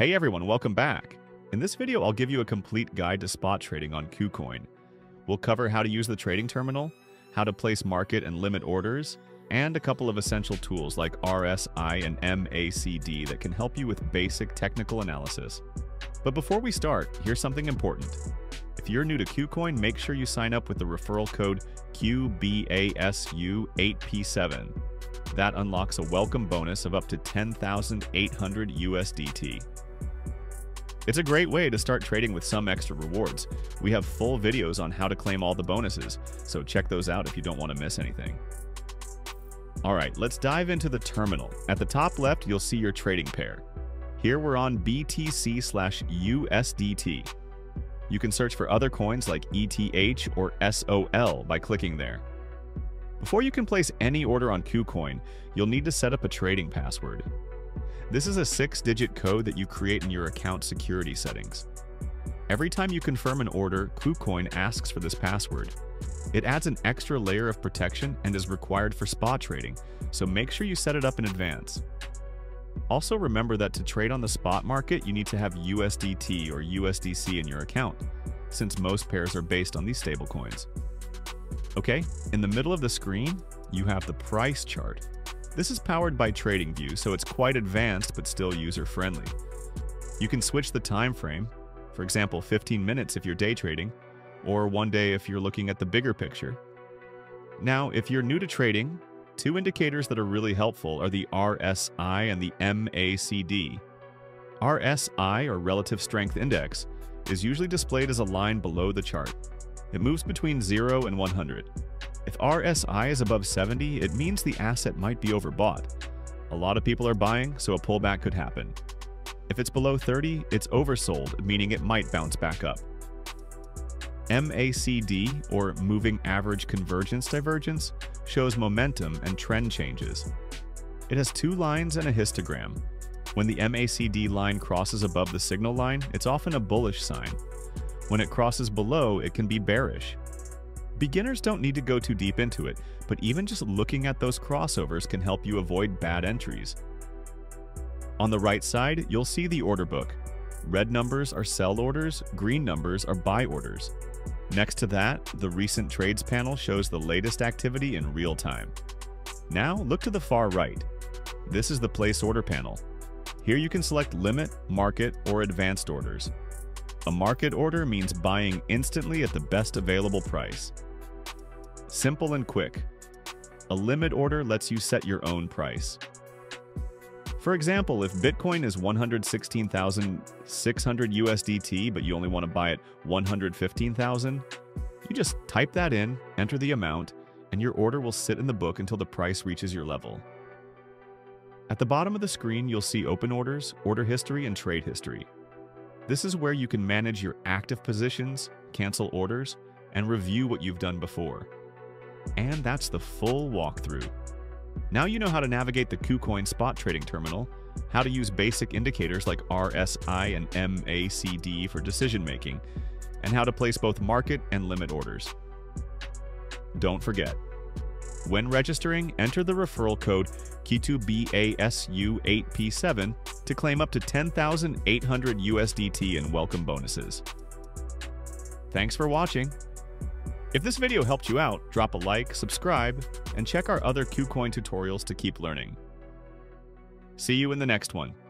Hey everyone, welcome back. In this video, I'll give you a complete guide to spot trading on KuCoin. We'll cover how to use the trading terminal, how to place market and limit orders, and a couple of essential tools like RSI and MACD that can help you with basic technical analysis. But before we start, here's something important. If you're new to KuCoin, make sure you sign up with the referral code QBASU8P7. That unlocks a welcome bonus of up to 10,800 USDT. It's a great way to start trading with some extra rewards. We have full videos on how to claim all the bonuses, so check those out if you don't want to miss anything. Alright, let's dive into the terminal. At the top left, you'll see your trading pair. Here we're on BTC/USDT. You can search for other coins like ETH or SOL by clicking there. Before you can place any order on KuCoin, you'll need to set up a trading password. This is a 6-digit code that you create in your account security settings. Every time you confirm an order, KuCoin asks for this password. It adds an extra layer of protection and is required for spot trading, so make sure you set it up in advance. Also remember that to trade on the spot market, you need to have USDT or USDC in your account, since most pairs are based on these stablecoins. Okay, in the middle of the screen, you have the price chart. This is powered by TradingView, so it's quite advanced but still user-friendly. You can switch the time frame, for example 15 minutes if you're day trading, or one day if you're looking at the bigger picture. Now, if you're new to trading, two indicators that are really helpful are the RSI and the MACD. RSI, or Relative Strength Index, is usually displayed as a line below the chart. It moves between 0 and 100. If RSI is above 70, it means the asset might be overbought. A lot of people are buying, so a pullback could happen. If it's below 30, it's oversold, meaning it might bounce back up. MACD, or Moving Average Convergence Divergence, shows momentum and trend changes. It has two lines and a histogram. When the MACD line crosses above the signal line, it's often a bullish sign. When it crosses below, it can be bearish. Beginners don't need to go too deep into it, but even just looking at those crossovers can help you avoid bad entries. On the right side, you'll see the order book. Red numbers are sell orders, green numbers are buy orders. Next to that, the Recent Trades panel shows the latest activity in real time. Now, look to the far right. This is the Place Order panel. Here you can select Limit, Market, or Advanced Orders. A market order means buying instantly at the best available price. Simple and quick. A limit order lets you set your own price. For example, if Bitcoin is 116,600 USDT, but you only want to buy at 115,000, you just type that in, enter the amount, and your order will sit in the book until the price reaches your level. At the bottom of the screen, you'll see open orders, order history, and trade history. This is where you can manage your active positions, cancel orders, and review what you've done before. And that's the full walkthrough. Now you know how to navigate the KuCoin spot trading terminal, how to use basic indicators like RSI and MACD for decision-making, and how to place both market and limit orders. Don't forget, when registering, enter the referral code QBASU8P7 to claim up to 10,800 USDT in welcome bonuses. Thanks for watching. If this video helped you out, drop a like, subscribe, and check our other KuCoin tutorials to keep learning. See you in the next one.